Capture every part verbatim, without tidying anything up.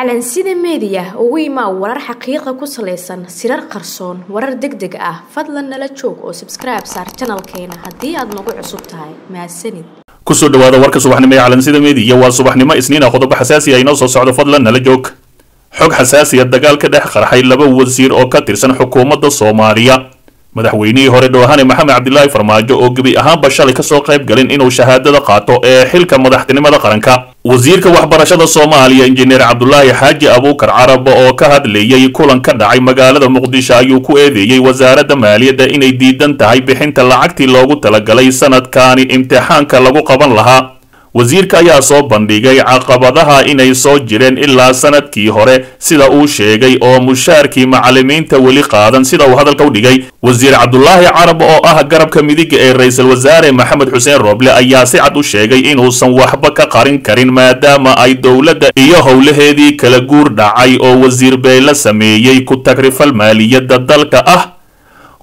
Calanside Media ويما ورر حقيقة كوسليسن سرر قرصون ورر دق دق اه فضلا نلتشوك و سبسكرايب سار تنال كينا هدي عد نقوع سبتاي مع السند كسو دوادا ورك صباح نمي Calanside Media يوال صباح نمي اسنين اخوضب حساسي اينا وصوصعد فضلا نلتشوك حق حساسي الدقال كده خرحي اللبا وزير او كاترسن حكومة دا صوماليا madaxweynihii hore Doohane Maxamed Cabdullaahi Farmaajo oo gabi ahaanba shalay ka soo qayb galin inuu shahaadada qaato ee xilka madaxtinimada qaranka wasiirka waxbarashada Soomaaliya injineer Cabdullaahi Xaaji Abuukar Carab oo ka hadlayay kulan ka dhacay magaalada Muqdisho ayuu ku eedeeyay wasaaradda maaliyadda inay diidan tahay bixinta lacagtii loogu talagalay sanadkan imtixaanka lagu qaban lahaa wasiirka ayaa soo bandhigay caqabadaha inay soo jireen ilaa sanadkii hore sida uu sheegay oo mushaarkii macallimiinta wali qaadan sida uu hadalka u dhigay wasiir Cabdullaahi Carab oo ah garabka midig ee ra'iisul wasaare Maxamed Xuseen Roble ayaa si cad u sheegay inuusan waxba ka qarin karin maadaama ay dawladda iyo howlaheedii kala guur dhacay oo wasiir bay la sameeyay ku takrifal maaliyadda dalka ah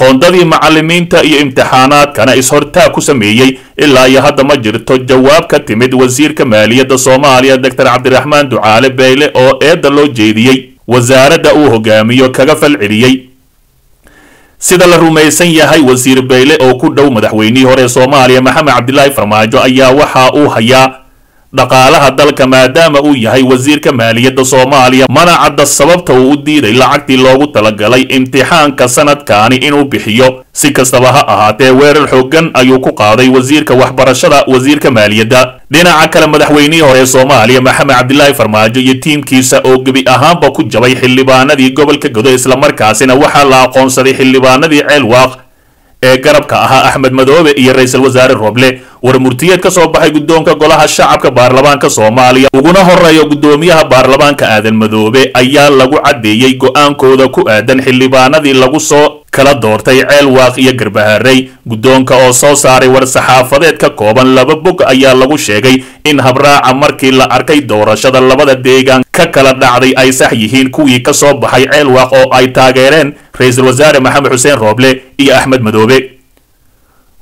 qoondadii macallimiinta iyo imtixaanaadkana is hortaag ku sameeyay ilaa iyo hadda ma jirto jawaab ka timid wasiirka maaliyadda Soomaaliya Dr Cabdiraxmaan Ducaale Beyle oo eedda loo jeediyay wasaaradda uu hogaamiyo kaga falceliyay sida la rumaysan yahay wasiir Beyle oo ku dhow madaxweynihii hore Soomaaliya Maxamed Cabdullaahi Farmaajo ayaa waxa uu hayaa dhaqaalaha dalka maadaama uu yahay wasiirka maaliyadda Soomaaliya mana cadda sababta uu u diiday lacagtii loogu talagalay imtixaanka sanadkan inuu bixiyo si kastaba ha ahaatee weerar xooggan ayuu ku qaaday wasiirka waxbarashada wasiirka maaliyadda dhinaca kale madaxweynihii hore Soomaaliya Maxamed Cabdullaahi Farmaajo iyo tiimkiisa oo gabi ahaanba ku jabay xildhibaanadii gobolka Gedo isla markaasina waxaa la aqoonsaday xildhibaanadii Eelwaaq ee garabka ahaa Axmed Madoobe iyo ra'iisul wasaare Roble war murtiyeed ka soo baxay gudoonka golaha shacabka baarlamaanka Soomaaliya uguna horeeyo gudoomiyaha baarlamaanka Axmed Madoobe ayaa lagu cadeeyay go'aankooda ku aadan xildhibaanadii lagu soo kala doortay Eelwaaq iyo Garbaharey gudoonka oo soo saaray war saxaafadeed ka kooban laba bog ayaa lagu sheegay in habraaca markii la arkay doorashada labada deegaan ka kala dhacday ay sax yihiin kuwii ka soo baxay Eelwaaq oo ay taageereen ra'iisul wasaare Maxamed Xuseen Roble iyo Axmed Madoobe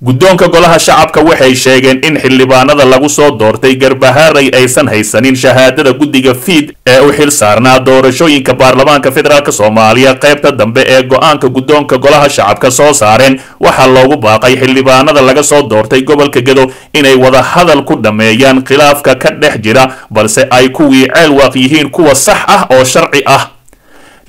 guddoonka golaha shacabka waxay sheegeen in xildhibaanada lagu soo doortay Garbaharey aysan haysanin shahaadada guddiga F I D ee u xil saarnaa doorashooyinka baarlamaanka federaalka Soomaaliya qaybta dambe ee go'aanka guddoonka golaha shacabka soo saareen waxaa loogu baaqay xildhibaanada laga soo doortay gobolka Gedo inay wada hadal ku dhameeyaan khilaafka ka dhex jira balse ay kuwii Eelwaaq yihiin kuwa sax ah oo sharci ah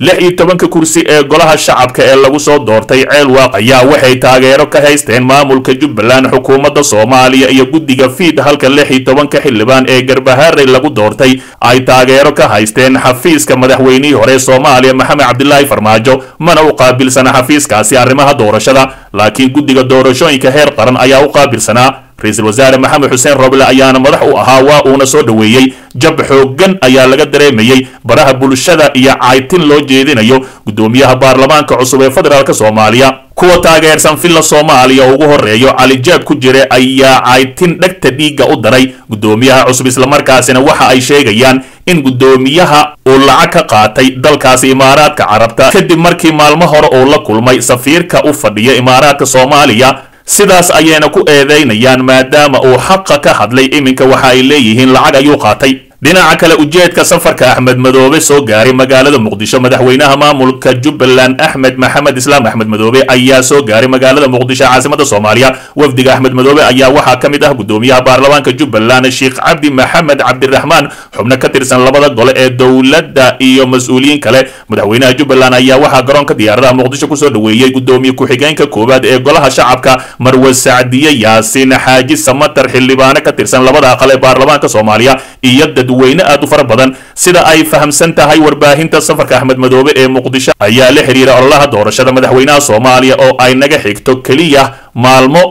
lix iyo toban kursi ee golaha shacabka ee lagu soo doortay Eelwaaq ayaa waxay taageero ka haysteen maamulka Jubbaland xukuumadda Soomaaliya iyo guddiga F I D halka lix iyo toban xildhibaan ee Garbaharey lagu doortay ay taageero ka haysteen xafiiska madaxweynihii hore Soomaaliya Maxamed Cabdullaahi Farmaajo mana u qaabilsana xafiiskaasi arrimaha doorashada laakiin guddiga doorashooyinka heer qaran ayaa u qaabilsanaa ra'iisul wasaare Maxamed Xuseen Roble ayaana madax u ahaa waa uuna soo dhaweeyay jab xoogan ayaa laga dareemayay baraha bulshada iyo caytin loo jeedinayo gudoomiyaha baarlamaanka cusub ee federaalka Soomaaliya kuwa taageersan filla Soomaaliya ugu horeeyo Cali Jaab ku jira ayaa caytin dhagta dhiiga u daray gudoomiyaha cusub isla markaasina waxa ay sheegayaan in gudoomiyaha oo lacag ka qaatay dalkaasi Imaaraadka Carabta kadib markii maalmo hore oo la kulmay safiirka u fadhiya Imaaraadka Soomaaliya sidaas ayaana ku eedeynayaan maadaama uu xaqa ka hadlay iminka waxa ay leeyihiin lacag ayuu qaatay dhinaca kale ujeedka safarka Axmed Madoobe soo gaaray magaalada Muqdisho madaxweynaha maamulka Jubbaland Axmed Maxamed Islaam Axmed Madoobe ayaa soo gaaray magaalada Muqdisho caasimadda Soomaaliya wafdiga Axmed Madoobe ayaa waxaa ka mid ah gudoomiyaha baarlamaanka Jubbaland Sheikh Cabdi Maxamed Cabdiraxmaan xubno ka tirsan labada gole ee dawladda iyo mas'uuliyiin kale madaxweynaha Jubbaland ayaa waxaa garoonka diyaaradaha Muqdisho ku soo dhaweeyay gudoomiye ku-xigeenka koowaad ee golaha shacabka Marwe Sacdiye Yaasiin Xaaji Samatar xildhibaano ka tirsan labada aqal ee baarlamaanka Soomaaliya iyo dadweyne aad u fara badan sida ay fahamsan tahay warbaahinta safarka Axmed Madoobe ee Muqdisho ayaa la xiriira ololaha doorashada madaxweynaha Soomaaliya oo ay naga xigto kaliya maalmo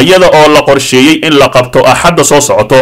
ayada oo la qorsheeyay in la qabto axadda soo socoto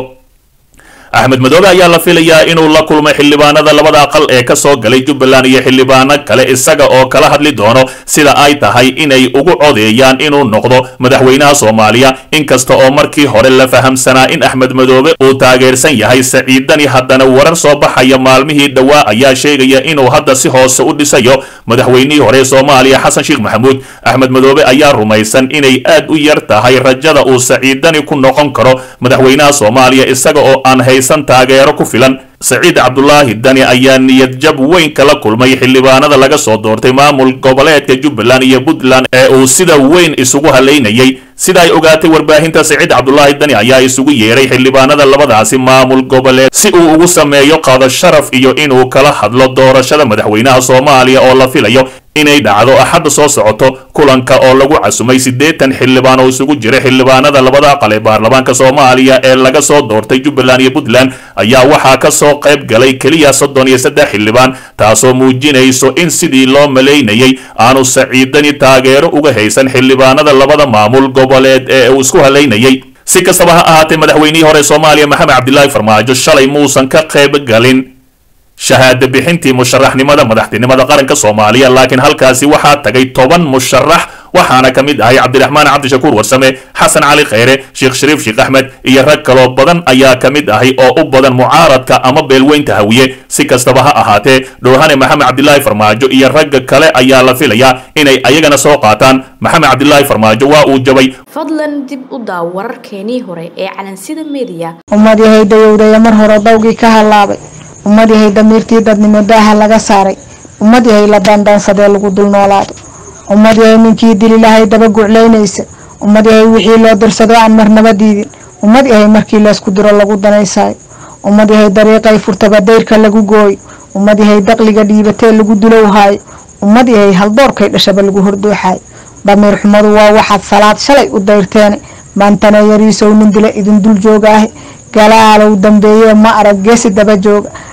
Axmed Madoobe ayaa la filayaa inuu la kulmay xildhibaanada labada aqal ee ka soo galay Jubbaland iyo xildhibaano kale isaga oo kala hadli doono sida ay tahay inay ugu codeeyaan inuu noqdo madaxweynaha Soomaaliya inkasta oo markii hore la fahamsanaa in Axmed Madoobe uu taageersan yahay saaciidani haddana warar soo baxaya maalmihii dhawaa ayaa sheegaya inuu hadda si hoose u dhisayo madaxweynihii hore Soomaaliya Xasan Sheekh Maxamuud Axmed Madoobe ayaa rumaysan inay aad u yar tahay rajada uu saaciidani ku noqon karo madaxweynaha Soomaaliya isaga oo aan san taageero ku filan سعيد عبد الله الدنيا أيان يتجب وين كلا كل ما يحل بانذا لقى صدور تمام القبلات كجبلان يبدلان أو سيدا وين يسوقها لين يي سيدا يوقات ورباهن تسعيد عبد الله الدنيا يا يسوق يري يحل بانذا لبضع سمام القبلات سئو وسم يقاد الشرف إيو إنه كلا حد للدور شذا مدحوينها صوماليا أول في ليو inay dhacdo axad soo socoto kulanka oo lagu casumay siddeetan xildhibaan oo isugu jira xildhibaanada labada aqal ee baarlamaanka Soomaaliya ee laga soo doortay Jubbaland iyo Puntland ayaa waxaa ka soo qayb galay kaliya soddon iyo saddex xildhibaan taasoo muujinayso in sidii loo maleynayay aanu saciidani taageero uga haysan xildhibaanada labada maamul goboleed ee uu isku haleynayay si kastaba ha ahaatee madaxweynihii hore Soomaaliya Maxamed Cabdullaahi Farmaajo shalay muusan ka qayb galin شهادة بحنتي مشرح نمدا مدحتي نمدا قرنك الصومالية لكن هل كاسي وحا تغي طوبان مشرح وحانا كميد هاي عبد الرحمن عبد شكور والسمي حسن علي خيري شيخ شريف شيخ أحمد إيرك كلو بدن أيا كميد هاي أو بدن معارض كأما بالوين تهوية سكستبها أهاتي دورهاني محمد عبد الله فرماجو إيرك كلا أيا لفيليا إني أيغانا سوقاتان محمد عبد الله فرماجو وأوجبي فضلا دب أدور كيني هوري Calanside Media أمادي هيدا يودا يمر هورا دوغي كهالابي ummadii ay damirtii dadnimo daaha laga saaray ummadii ay la dandansadee lagu dulnoolaado ummadii ay ninkii dililahay daba gucleynaysa ummadii ay wixii loo dirsado aan marnaba diidin ummadii ay markii la isku diro lagu danaysaay ummadii ay dariiqay furtaba deyrka lagu gooy ummadii ay daqliga dhiibatee lagu dulowhaay ummadii ay haldoorkay dhashaba lagu hordooxaay damir xumadu waa waxaad salaad shalay u dayrteen maantana yariisow nin dila idin dul joogaahe galaalow dambeeye ma arag geesi daba jooga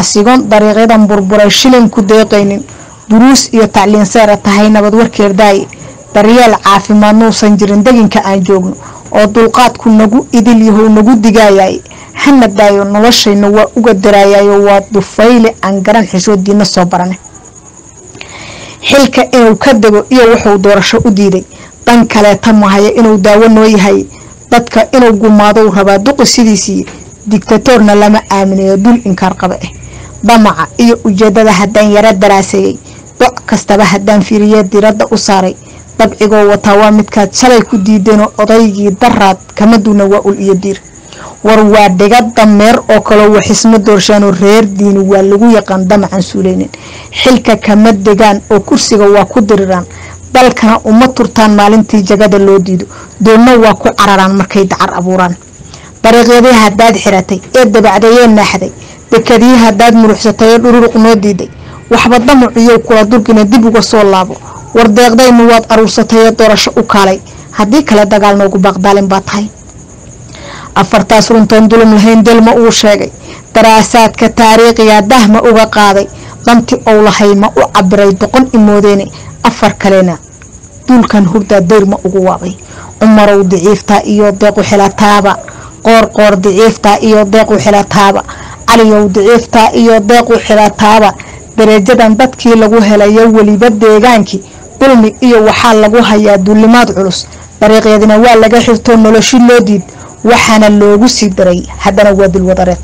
asigoon dariiqadan burburay shilin ku deeqaynin duruus iyo tacliin sare tahay nabad warkeeday daryeel caafimaad nuusan jirin deegaanka aan joogno oo dulqaadku nagu idil yahay nagu digayay xamad daayo noloshayna waa uga daraayayo waa dufayle aan garan xishoodiina soo baranay xilka ee uu ka dago iyo wuxuu doorasho u diiday tan kale tamahaya inuu daawanoo yahay dadka inuu gumaado raba duqsidiisii diktatorna lama aaminiyo dul inkar qaba ah damaca iyo ujeedada hadan yara daraasay doc kastaba hadan fiiriyay dirada u saaray dabcigo wata waa midkaad shalay ku diideen odaygii daraad kama duuna waa ul iyo dir war waa dhigad dameer oo kala waxismo doorshaan reer diin waa lagu yaqaan damacan suuleyn xilka kama degan oo kursiga waa ku diriran dalkana uma turtaan maalintii jagada loo diido doona waa ku cararaan markay dacar abuuran dariiqadii hadaad xiratay ee dabacdayeen naaxday dekadii hadaad muruxsatay dhururuq noo diiday waxba damaciyo kula durgina dib uga soo laabo war deeqdaynu waad aruusatay doorasho u kaalay hadii kala dagaal noogu baqdaalin baa tahay afartaas runtan dulum lahayn dalma uu sheegay daraasaadka taariikhiga dahma uga qaaday danti oo lahayn ma u cabiray boqol imoodeene afar kalena dulkan hurda deyrma ugu waabay umarow daciifta iyo deeq u xilataaba qoor qoor daciifta iyo deeq u xilataaba caliyow daciifta iyo deeq u xilataaba darajadan dadkii lagu helayo waliba deegaankii dulmi iyo waxa lagu hayaa dulimaad culus dariiqadina waa laga xirto noloshii loo diid waxana loogu sii daray hadana waa dil wadareed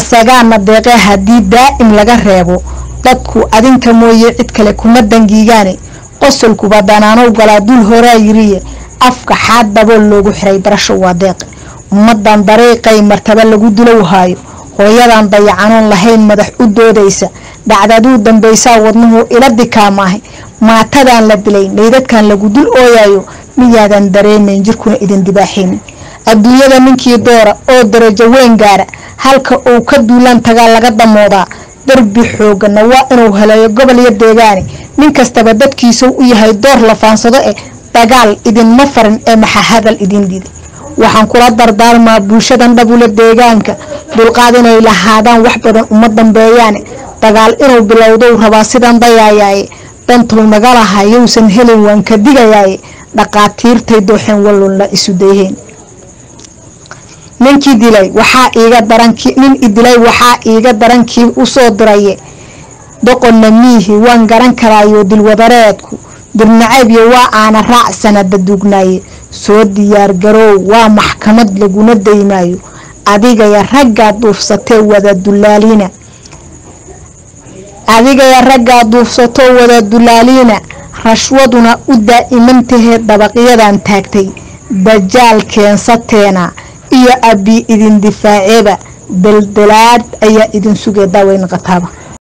asagaana deeqa hadii daaim laga reebo dadku adinka mooyay cid kale kuma dangiigaane qosolku badanaano gala dul hore yiri afka xaadabo loogu xiray barasho wadeeq ummadan dariiqay martaba lagu dilow haayo hooyadan dayacaan lahayn madax u doodaysa dhacdadu dambaysa wadnuhu ila dikaamahay maatadan la dilay needadkan lagu dul ooyayo miyaadan dareemin jirkuna idin dibaaxin adduunyada ninkii doora oo darajo weyn gaara halka uu ka duulan taga laga damooda darbi xoogana waa inuu helayo gobol iyo deegaani nin kastaba dadkiisa uu yahay door la faansado ee dagaal idin ma farin ee maxaadal idin diiday waxaan kula dardaarmaa bulshadan dhabula deegaanka dulqaadinay lahaadaan wax badan uma dambeeyaan dagaal inuu bilowdo rabaa sidan dayaayay dantu nagalahay uusan helin waan ka digayay dhaqaatiirtay dooxeen walloon la isu deeyeen ninkii dilay waxaa iiga darankii nin idilay waxaa iiga darankii u soo diraye doqonna mihi waan garan karaayo dilwadareedku dirnacayb iyo waa aana raacsan dadugnaay soo diyaar garow waa maxkamad laguna deymayo adiga ya ragga duufsatay wada dulaalina adiga ya ragga duufsatay wada dulaalina rashwaduna u daa'imantahay dabaqyadan taagtay dajaal keensateena iyo abi idin difaaceba daldalaad ayaa idin sugeeda weyn qataaba.